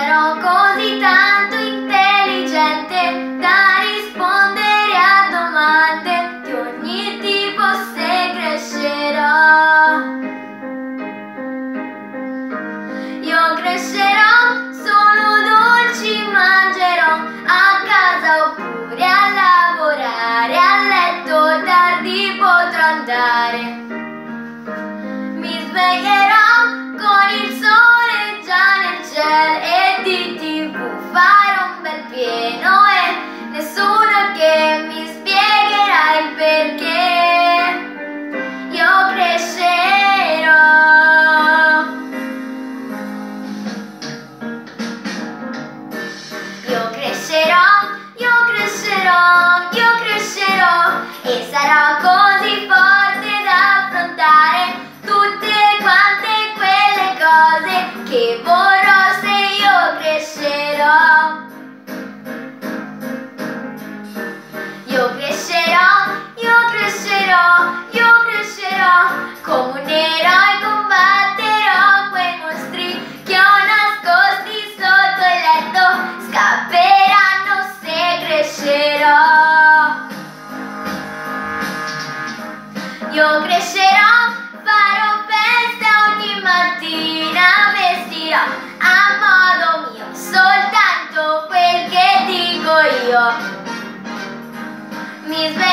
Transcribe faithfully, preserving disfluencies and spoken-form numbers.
sarò così tanto intelligente da rispondere a domande di ogni tipo se crescerò. Io crescerò, solo dolci mangerò a casa oppure a lavorare, a letto tardi potrò andare. Mi sveglierò con il sole già nel cielo e di tv farò un bel pieno e nessuno che mi spiegherà il perché. Io crescerò, io crescerò, io crescerò, io crescerò e sarò così forte da affrontare che vorrò se io crescerò. Io crescerò, io crescerò, io crescerò come un eroe, combatterò quei mostri che ho nascosti sotto il letto, scapperanno se crescerò. Io crescerò, farò festa ogni mattina, a modo mio, soltanto quel che dico io. Mi sveglio